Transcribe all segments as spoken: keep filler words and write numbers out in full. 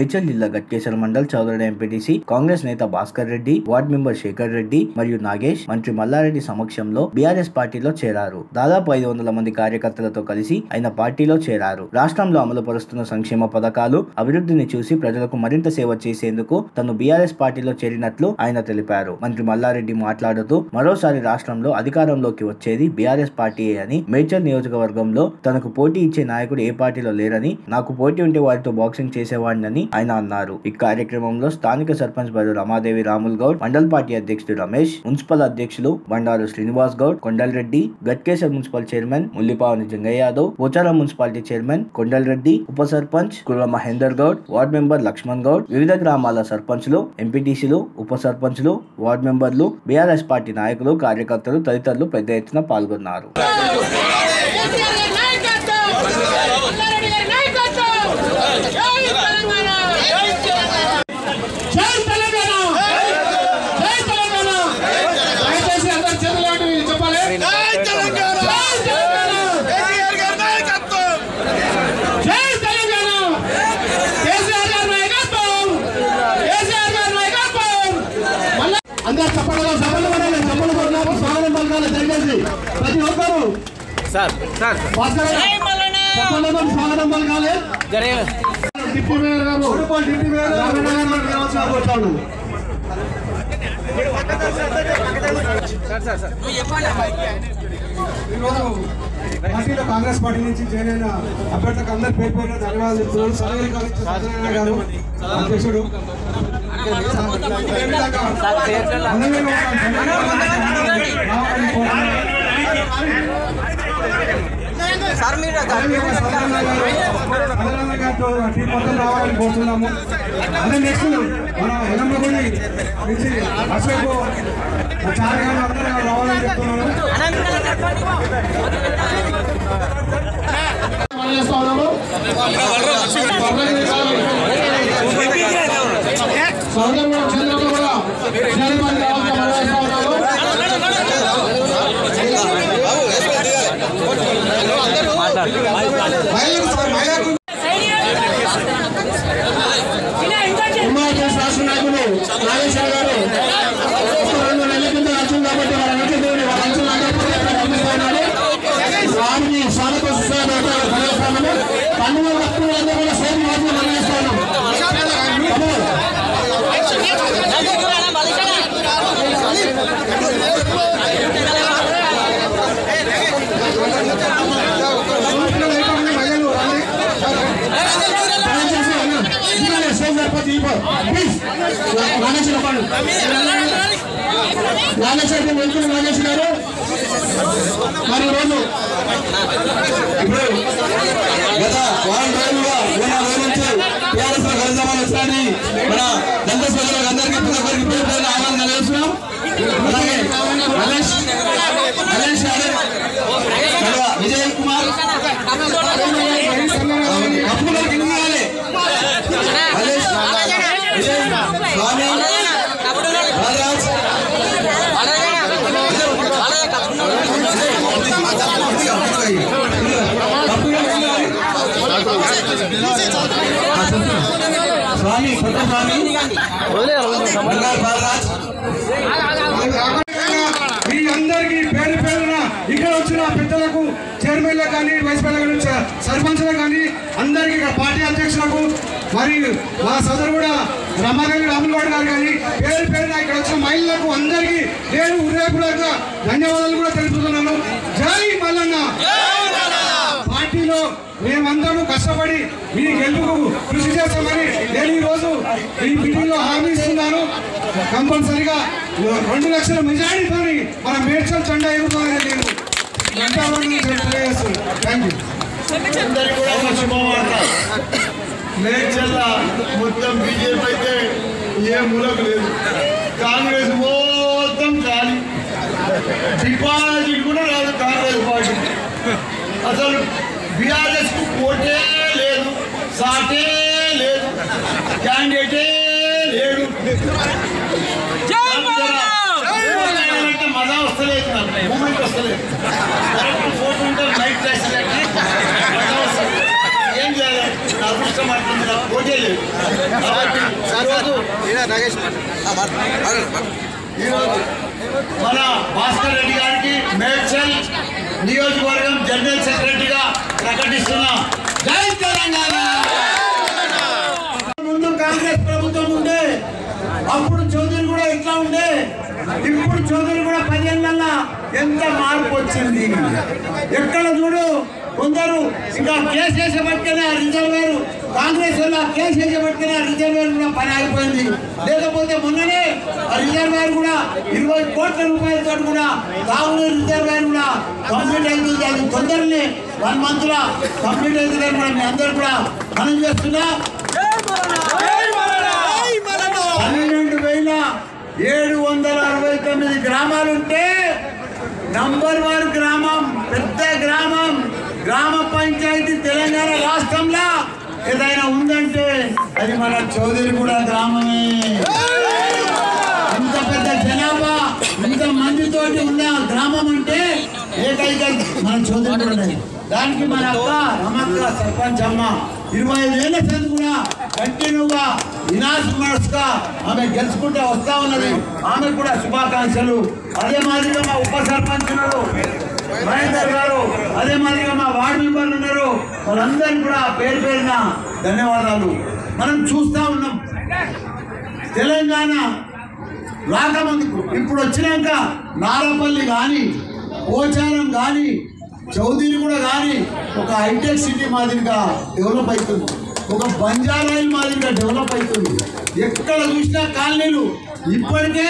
మేడ్చల్ జిల్లా గట్కేసర్ మండల్ చౌదరి ఎంపీటీసీ కాంగ్రెస్ నేత Bhaskar Reddy ward member Shekar Reddy మరియు నాగేష్ మంత్రి మల్లారెడ్డి సమక్షంలో బీఆర్ఎస్ పార్టీలో చేరారు. దాదాపు ఐదు వందల మంది కార్యకర్తలతో కలిసి ఆయన పార్టీలో చేరారు. రాష్ట్రంలో అమలు పరుస్తున్న సంక్షేమ పథకాలు అభివృద్ధిని చూసి ప్రజలకు మరింత సేవ చేసేందుకు తను బీఆర్ఎస్ పార్టీలో చేరినట్లు ఆయన తెలిపారు. మంత్రి మల్లారెడ్డి మాట్లాడుతూ మరోసారి రాష్ట్రంలో అధికారంలోకి వచ్చేది బీఆర్ఎస్ పార్టీయే అని, మేడ్చల్ నియోజకవర్గంలో తనకు పోటీ ఇచ్చే నాయకుడు ఏ పార్టీలో లేరని, నాకు పోటీ ఉంటే వారితో బాక్సింగ్ చేసేవాడినని ఆయన అన్నారు. ఈ కార్యక్రమంలో స్థానిక సర్పంచ్ బరు రామదేవి, రాములు గౌడ్, మండల్ పార్టీ అధ్యక్షుడు రమేష్, మున్సిపల్ అధ్యక్షులు Bandaru Srinivas Goud, Kondal Reddy, Ghatkesar municipal chairman Mullipavani Jangaiah Yadav, Pocharam municipality chairman Kondal Reddy, ఉప సర్పంచ్ కుర్ర మహేందర్ గౌడ్, వార్డ్ మెంబర్ లక్ష్మణ్ గౌడ్, వివిధ గ్రామాల సర్పంచ్లు, ఎంపీటీసీలు, ఉప సర్పంచ్లు, వార్డ్ మెంబర్లు, బీఆర్ఎస్ పార్టీ నాయకులు, కార్యకర్తలు తదితరులు పెద్ద ఎత్తున పాల్గొన్నారు. सर सर जय मलने सबको स्वागत बलगाले जय deputy mayor garu football deputy mayor garu Ramanarayana sir sir sir ये कौन है भाई कांग्रेस पार्टी నుంచి జైనైన అభ్యర్థులకు అందరి పేరు పేరున ధన్యవాదాలు. సలహా కాలేజ్ సదరణ గారు అధ్యక్షుడు సార్ చేర్చాలి शर्मीला गारू मल्लारेड्डी गारू टी మొత్తం రావాలని కోరుతున్నాము. అదే నెక్స్ట్ మన ఎలంబగొండి నుంచి అశోక్ చారగా అందరూ రావాలని చెప్తున్నాను. సోదరులు చంద్రబాబు కూడా శ్రీమంత్ రావు మహారాష్ట్రలో విజయ కుమార్ स्वामी स्वामी चैरमैन वैस सर्पंच अंदर पार्टी अध्यक्ष सोदर रामादेवी रामुलु गौड़ पेर पेर इक महिला अंदर की हृदयपूर्वक धन्यवाद. जय मल्लना पार्टी मेमंदरू कष्टपड़ी मी गेलुकु कृषि चेस्तामनि नेनु ई रोजु ई मीटिंग लो हामी इस्तुन्नानु. कंपल्सरीगा दो लक्षल मेजारिटी तोनी मन मेड्चल चंडा एगुतारनि नेनु गंटावरनु चेप्पेस्तुन्नानु. थैंक यू अंदरिकी कूडा शुभवार्त. मेड्चल मोत्तं बीजेपी अयिते ये मूलक लेदु, कांग्रेस मोत्तं खाली डिपाजिट कूडा रादु. कांग्रेस पार्टी असलु बीआरएस को कोटे लेदु, साटे लेदु, कैंडिडेटे लेदु. जय मल्ला जय मल्ला అంటే మజా వస్తలేదు, మూమెంట్ వస్తలేదు. కరెక్ట్ ఫోటో ఉంటే లైట్ చేసి లెక్క మజా వస్తలేదు. ఏం చేయాలి? అదృష్టం అంటున్నారా? मन भास्कर रेड्डी गारिकी మేడ్చల్ నియోజకవర్గం జనరల్ సెక్రటరీగా ప్రకటిస్తున్నా। జై తెలంగాణ। ముందు కాంగ్రెస్ ప్రభుత్వం ఉండే అప్పుడు చౌదరి కూడా ఇట్లా ఉండే, ఇప్పుడు చౌదరి కూడా పదేళ్ళ ఎంత మార్పు వచ్చింది। ఎక్కడ చూడు కొందరు ఇంకా కేసీఆర్ పట్టుకునే రిజర్వేరు, కాంగ్రెస్ వల్ల కేసీఆర్ పట్టుకునే రిజర్వేరు కూడా పని ఆగిపోయింది। లేకపోతే మొన్ననే ఆ రిజర్వేరు కూడా ఇరవై కోట్ల రూపాయలతో కూడా తాగునీరు రిజర్వేరు కూడా కంప్లీట్ అయింది। అది తొందరనే వన్ మంత్ లో కంప్లీట్ అయిందని కూడా మీ అందరూ కూడా మనం చేస్తున్నా। పన్నెండు వేల ఏడు వందల అరవై తొమ్మిది గ్రామాలుంటే నంబర్ వన్ గ్రామం, పెద్ద గ్రామం, గ్రామ పంచాయతీ తెలంగాణ రాష్ట్రంలో ఏదైనా ఉందంటే అది మన చౌదరి కూడా గ్రామమే। ఇంత పెద్ద జనాభా, ఇంత మందితో ఉన్న గ్రామం అంటే ఏకైక మన చౌదరి। దానికి మన అక్క రమక్క సర్పంచ్ అమ్మ ఇరవై ఐదు ఏళ్ళ సంది కూడా కంటిన్యూగా వినాశమస్గా ఆమె గెలుచుకుంటే వస్తా ఉన్నది। ఆమె కూడా శుభాకాంక్షలు। అదే మాదిరిగా మా ఉప సర్పంచ్ మహేందర్ గారు, అదే మాదిరిగా మా వార్డు మెంబర్లు ఉన్నారు, వాళ్ళందరూ కూడా పేరు పేరున ధన్యవాదాలు। మనం చూస్తూ ఉన్నాం తెలంగాణ రాకమందుకు ఇప్పుడు వచ్చినాక నారపల్లి కానీ, పోచారం కానీ, చౌదరి కూడా కానీ ఒక హైటెక్ సిటీ మాదిరిగా డెవలప్ అవుతుంది, ఒక బంజారాయిల్ మాదిరిగా డెవలప్ అవుతుంది। ఎక్కడ చూసినా కాలనీలు। ఇప్పటికే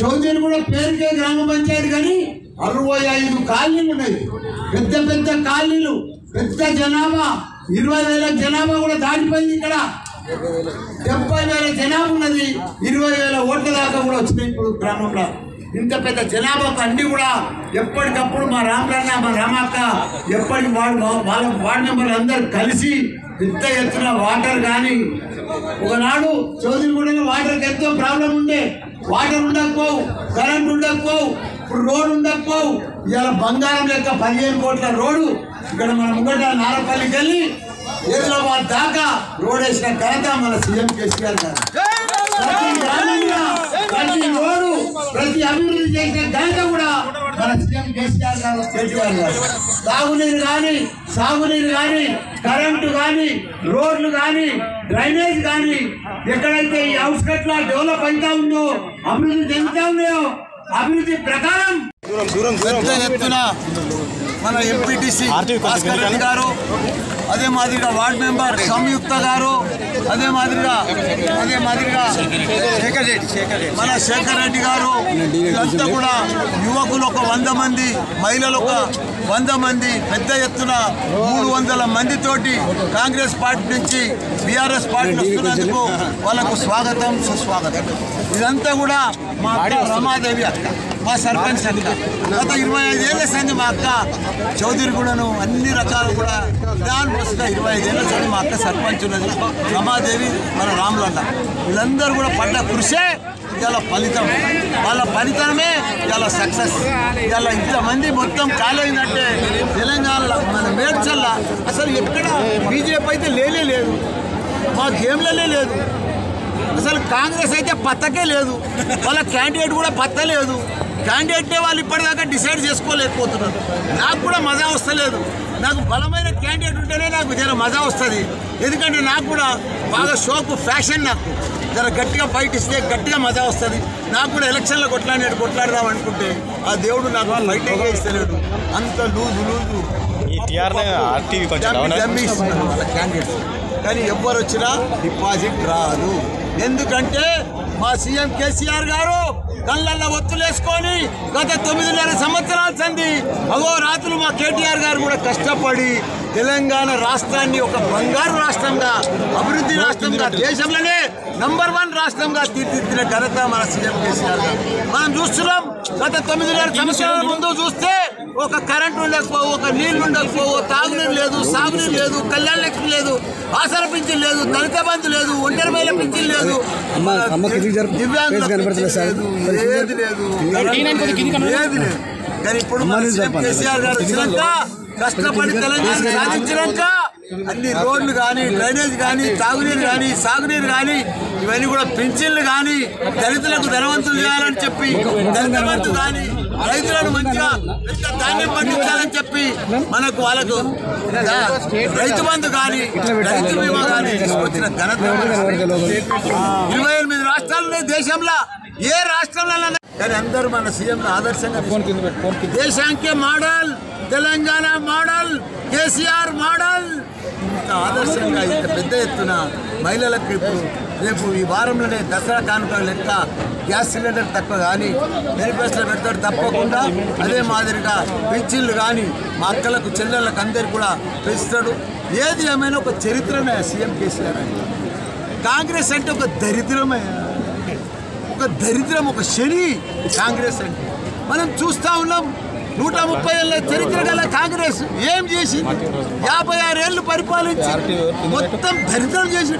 చౌదరి కూడా పేరుకే గ్రామ పంచాయతీ కానీ అరవై ఐదు కాలనీలు ఉన్నాయి, పెద్ద పెద్ద కాలనీలు, పెద్ద జనాభా, ఇరవై వేల జనాభా కూడా దాటిపోయింది। ఇక్కడ డెబ్బై వేల జనాభా ఉన్నది, ఇరవై వేల ఓట్ల దాకా కూడా వచ్చినాయి ఇప్పుడు గ్రామంలో। ఇంత పెద్ద జనాభాకు అన్నీ కూడా ఎప్పటికప్పుడు మా రామలన్న, మా రామక్క ఎప్పటికి వార్డు వాళ్ళ వార్డు మెంబర్లు అందరూ కలిసి పెద్ద ఎత్తున వాటర్ కానీ, ఒకనాడు చౌదరి కూడా వాటర్కి ఎంతో ప్రాబ్లం ఉండే, వాటర్ ఉండకపోవు, కరెంట్ ఉండకపోవు, ఇప్పుడు రోడ్డు ఉండకపోవు। ఇవాళ బంగారం లెక్క పదిహేను కోట్ల రోడ్డు ఇక్కడ మనం ముంగట నారపల్లికి వెళ్ళి హైదరాబాద్ దాకా రోడ్ వేసిన ఘనత మన సీఎం కేసీఆర్ గారు। ప్రతి గ్రామంలో ప్రతి రోడ్డు, ప్రతి అభివృద్ధి చేసిన ఘనత కూడా మన సీఎం కేసీఆర్ గారు కేసీఆర్ గారు తాగునీరు కానీ, సాగునీరు కానీ, కరెంటు కానీ, రోడ్లు కానీ, డ్రైనేజ్ కానీ, ఎక్కడైతే ఈ అవుట్స్కట్ లో డెవలప్ అవుతా ఉందో, అభివృద్ధి చెందుతా ఉన్నాయో అభివృద్ధి ప్రకారం మన ఎంపీటీసీ భాస్కర్ రెడ్డి గారు, అదే మాదిరిగా వార్డు మెంబర్ సంయుక్త గారు, అదే మాదిరిగా అదే మాదిరిగా శేఖర్ రెడ్డి మన శేఖర్ రెడ్డి గారు, వీళ్ళంతా కూడా యువకులు ఒక వంద మంది, మహిళలు ఒక వంద మంది, పెద్ద ఎత్తున మూడు వందల మందితోటి కాంగ్రెస్ పార్టీ నుంచి బీఆర్ఎస్ పార్టీ వస్తున్నందుకు వాళ్ళకు స్వాగతం, సుస్వాగతం। ఇదంతా కూడా మా రమాదేవి అక్క, మా సర్పంచ్ అక్క, గత ఇరవై ఐదు ఏళ్ళ సంది మా అక్క చౌదరి కూడాను అన్ని రకాలు కూడా దాని వస్తున్న ఇరవై ఐదేళ్ళ సంది మా అక్క సర్పంచ్ ఉన్నది రమాదేవి, మన రాములన్న, వీళ్ళందరూ కూడా పడ్డ కృషే ఇవాళ ఫలితం, వాళ్ళ ఫలితమే ఇవాళ సక్సెస్। ఇవాళ ఇంతమంది మొత్తం కాలేదంటే తెలంగాణలో మన మేడ్చల్లో అసలు ఎక్కడ బీజేపీ అయితే లేనే లేదు, మా గేమ్లనే లేదు, అసలు కాంగ్రెస్ అయితే పత్తకే లేదు, వాళ్ళ క్యాండిడేట్ కూడా పత్త లేదు, క్యాండిడేట్నే వాళ్ళు ఇప్పటిదాకా డిసైడ్ చేసుకోలేకపోతున్నారు। నాకు కూడా మజా వస్తలేదు, నాకు బలమైన క్యాండిడేట్ ఉంటేనే నాకు జర మజా వస్తుంది, ఎందుకంటే నాకు కూడా బాగా షోకు ఫ్యాషన్, నాకు జర గట్టిగా ఫైట్ ఇస్తే గట్టిగా మజా వస్తుంది, నాకు కూడా ఎలక్షన్లో కొట్లాడినాడు కొట్లాడదాం అనుకుంటే ఆ దేవుడు నాకు ఫైట్ అయితే ఇస్తలేడు, అంత లూజు లూజు వాళ్ళ క్యాండిడేట్స్। కానీ ఎవ్వరు వచ్చినా డిపాజిట్ రాదు, ఎందుకంటే మా సీఎం కేసీఆర్ గారు కళ్ళల్లో ఒత్తులేసుకొని గత తొమ్మిదిన్నర సంవత్సరాల సంది అహోరాత్రులు మా కేటీఆర్ గారు కూడా కష్టపడి తెలంగాణ రాష్ట్రాన్ని ఒక బంగారు రాష్ట్రంగా, అభివృద్ధి రాష్ట్రంగా, దేశంలోనే నంబర్ వన్ రాష్ట్రంగా తీర్చిదిద్దిన ఘనత మన సీఎం కేసీఆర్ గారు। మనం చూస్తున్నాం గత తొమ్మిదిన్నర సంవత్సరాల ముందు చూస్తే ఒక కరెంటు ఉండకపోవు, ఒక నీళ్లు ఉండకపోవు, తాగునీరు లేదు, సాగునీరు లేదు, కళ్యాణ లక్ష్మి లేదు, ఆసర పింఛన్ లేదు, దళిత బంధు లేదు, ఒంటరి మహిళ పింఛన్ లేదు, ఏది లేదు, ఏది లేదు। కానీ ఇప్పుడు కేసీఆర్ గారు వచ్చినాక కష్టపడి తెలంగాణ సాధించినాక అన్ని రోడ్లు కానీ డ్రైనేజ్ కానీ తాగునీరు కానీ సాగునీరు కానీ ఇవన్నీ కూడా పెన్షన్లు కానీ దళితులకు ధనవంతులు చేయాలని చెప్పి దళితులకు కానీ రైతులను మంచిగా పెద్ద ధాన్యం పండించాలని చెప్పి మనకు వాళ్ళకు రైతు బంధు కానీ రైతు బీమా కానీ తీసుకొచ్చిన ఘనత ఇరవై ఎనిమిది రాష్ట్రాలనే దేశంలో ఏ రాష్ట్రంలో కానీ అందరూ మన సీఎం ఆదర్శంగా దేశానికే model Telangana model KCR model ఇంత ఆదర్శంగా ఇంత పెద్ద ఎత్తున మహిళలకు ఇప్పుడు రేపు ఈ వారంలోనే దసరా కానుక లెక్క గ్యాస్ సిలిండర్ తక్కువ కానీ మేనిఫెస్టోలో పెడతాడు తప్పకుండా అదే మాదిరిగా పెన్షన్లు కానీ మా అక్కలకు చెల్లెళ్ళకు అందరికీ కూడా పెంచుతాడు. ఏది ఏమైనా ఒక చరిత్రమే సీఎం కేసీఆర్ అని. కాంగ్రెస్ అంటే ఒక దరిద్రమే, ఒక దరిద్రం, ఒక శని కాంగ్రెస్ అంటే. మనం చూస్తూ ఉన్నాం నూట ముప్పై ఏళ్ళ చరిత్ర గల కాంగ్రెస్ ఏం చేసింది? యాభై ఆరు ఏళ్ళు పరిపాలించి మొత్తం దరిద్రం చేసి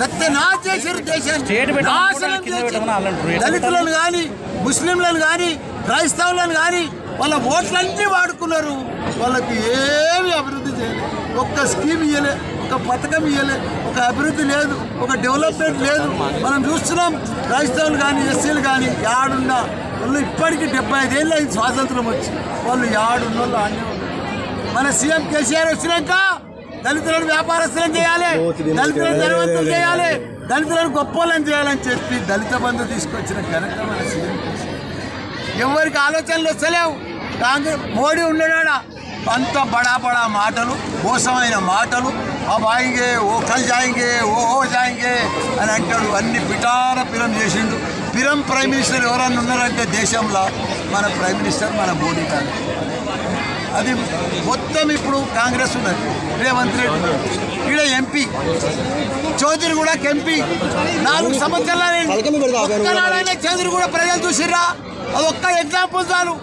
సత్యనాశ్ చేశారు దేశాన్ని, నాశనం చేశారు. దళితులను కానీ ముస్లింలను కానీ క్రైస్తవులను కానీ వాళ్ళ ఓట్లన్నీ వాడుకున్నారు. వాళ్ళకి ఏమి అభివృద్ధి చేయలేదు, ఒక్క స్కీమ్ ఇవ్వలే, ఒక పథకం ఇవ్వలే, ఒక అభివృద్ధి లేదు, ఒక డెవలప్మెంట్ లేదు. మనం చూస్తున్నాం క్రైస్తవులు కానీ ఎస్సీలు కానీ యాడున్నా వాళ్ళు ఇప్పటికీ డెబ్బై ఐదేళ్ళు అయింది స్వాతంత్రం వచ్చి, వాళ్ళు యాడున్న వాళ్ళు అన్నీ ఉన్నారు. మన సీఎం కేసీఆర్ వచ్చినాక దళితులను వ్యాపారస్తులను చేయాలి, దళితులను ధనవంతులు చేయాలి, దళితులను గొప్పలను చేయాలని చెప్పి దళిత బంధు తీసుకొచ్చిన ఘనత మన సీఎం కేసీఆర్. ఎవరికి ఆలోచనలు వస్తలేవు. కాంగ్రెస్ మోడీ ఉండడా అంత బడా బడా మాటలు, మోసమైన మాటలు, अब आएंगे वो कल जाएंगे वो हो जाएंगे అని అంటాడు. అన్ని పిటార పిరం చేసిండు. పిరం ప్రైమ్ మినిస్టర్ ఎవరన్నా ఉన్నారంటే దేశంలో మన ప్రైమ్ మినిస్టర్ మన మోడీ గారు. అది మొత్తం ఇప్పుడు కాంగ్రెస్ ఉన్నది, రేవంత్ రెడ్డి ఇక్కడ ఎంపీ, చౌదరి కూడా ఎంపీ. నాలుగు సంవత్సరాలైనా చౌదరి కూడా ప్రజలు చూసిర్రా? అది ఒక్క ఎగ్జాంపుల్ చాలు.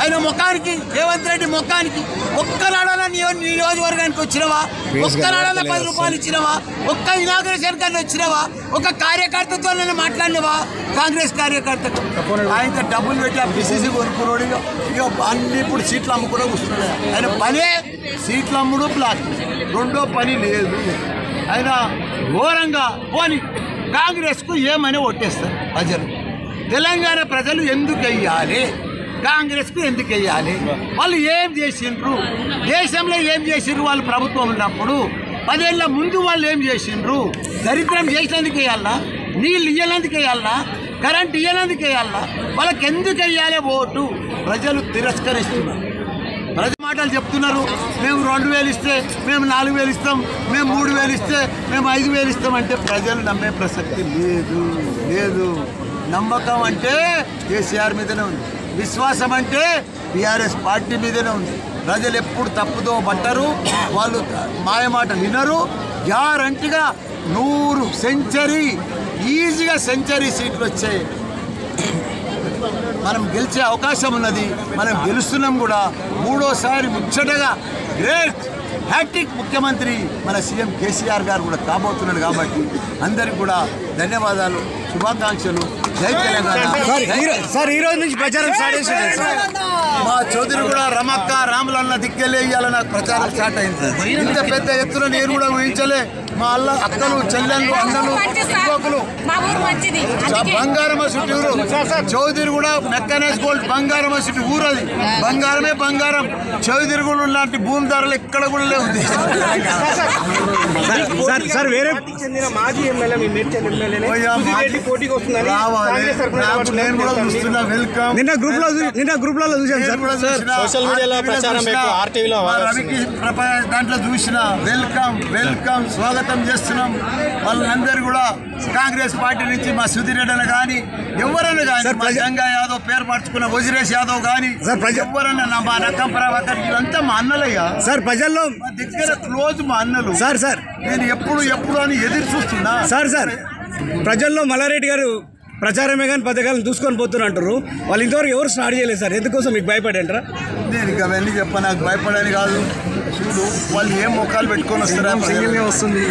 ఆయన ముఖానికి, రేవంత్ రెడ్డి ముఖానికి ఒక్కనాడన నియోజకవర్గానికి వచ్చినవా? ఒక్కనాడన పది రూపాయలు ఇచ్చినవా? ఒక్క ఇనాగ్రేషన్ కానీ వచ్చినవా? ఒక కార్యకర్తతో నేను మాట్లాడినవా? కాంగ్రెస్ కార్యకర్తకు ఆయన డబ్బులు పెట్టి ఆ పిసిసి కొనుక్కున్నాడు. ఇక అన్ని ఇప్పుడు సీట్లు అమ్ముకుండా కూర్చున్నాడు. ఆయన పనే సీట్లు అమ్ముడు, ప్లాట్ రెండో పని లేదు. ఆయన ఘోరంగా పోని కాంగ్రెస్కు ఏమైనా ఓటేస్తారు ప్రజలు. తెలంగాణ ప్రజలు ఎందుకు వెయ్యాలి కాంగ్రెస్కు? ఎందుకు వెయ్యాలి? వాళ్ళు ఏం చేసిండ్రు? దేశంలో ఏం చేసిండ్రు? వాళ్ళు ప్రభుత్వం ఉన్నప్పుడు పదేళ్ల ముందు వాళ్ళు ఏం చేసిండ్రు? దరిద్రం చేసినందుకు వేయాలన్నా, నీళ్ళు ఇయ్యనందుకు వేయాలన్నా, కరెంట్ ఇయ్యనందుకు వేయాలన్నా? వాళ్ళకి ఎందుకు వెయ్యాలి ఓటు? ప్రజలు తిరస్కరిస్తున్నారు. ప్రజ మాటలు చెప్తున్నారు, మేము రెండు వేలు ఇస్తే, మేము నాలుగు వేలు ఇస్తాం, మేము మూడు వేలు ఇస్తే, మేము ఐదు వేలు ఇస్తామంటే ప్రజలు నమ్మే ప్రసక్తి లేదు లేదు. నమ్మకం అంటే కేసీఆర్ మీదనే ఉంది, విశ్వాసం అంటే బీఆర్ఎస్ పార్టీ మీదనే ఉంది. ప్రజలు ఎప్పుడు తప్పుదో పట్టరు, వాళ్ళు మాయమాట వినరు. గ్యారంటీగా నూరు సెంచరీ ఈజీగా సెంచరీ సీట్లు వచ్చాయి. మనం గెలిచే అవకాశం ఉన్నది, మనం గెలుస్తున్నాం కూడా. మూడోసారి ముచ్చటగా గ్రేట్ హ్యాట్రిక్ ముఖ్యమంత్రి మన సీఎం కేసీఆర్ గారు కూడా కాబోతున్నాడు. కాబట్టి అందరికి కూడా ధన్యవాదాలు, శుభాకాంక్షలు. జై తెలంగాణ. మా చౌదరి కూడా రమక్క రాములన్న దిక్కెళ్ళే ఇవ్వాలన్న ప్రచారం స్టార్ట్ అయింది. ఇంత పెద్ద ఎత్తున నేను కూడా ఊహించలే. మా అల్ల అక్కలు చెల్లెళ్ళు అన్నలు యువకులు బంగారమ చుట్టి ఊరు చౌదరి కూడా మెక్కనేస్ గోల్డ్ బంగారమ చుట్టి ఊరు. అది బంగారమే బంగారం. చౌదరి కూడా లాంటి భూమి ధరలు ఎక్కడ కూడా లేవు. మాజీ నిన్న గ్రూప్ లో నిన్న గ్రూప్ లో దాంట్లో చూసిన వెల్కమ్ వెల్కమ్ స్వాగతం చేస్తున్నాం వాళ్ళందరూ కూడా. కాంగ్రెస్ పార్టీ నుంచి మా సుధీర్ రెడ్డి కానీ ఎవరైనా కానీ, మా గంగా యాదవ్ పేరు మార్చుకున్న వజరేష్ యాదవ్ కానీ ఎవరైనా మా రకం ప్రభాకర్ ఇదంతా మా అన్నలయ్యా. సార్ ప్రజల్లో దగ్గర క్లోజ్ మా అన్నలు. సార్ సార్ నేను ఎప్పుడు ఎప్పుడు అని ఎదురు చూస్తున్నా. సార్ సార్ ప్రజల్లో మల్లారెడ్డి గారు ప్రచారమే కానీ పథకాలను దూసుకొని పోతున్నారు అంటారు. వాళ్ళు ఇంతవరకు ఎవరు స్టార్ట్ చేయలేదు సార్, ఎందుకోసం మీకు భయపడంటారా? నేను ఇక అవన్నీ చెప్పా, నాకు భయపడని కాదు. చూడు వాళ్ళు ఏం మొక్కలు పెట్టుకొని వస్తారా? వస్తుంది.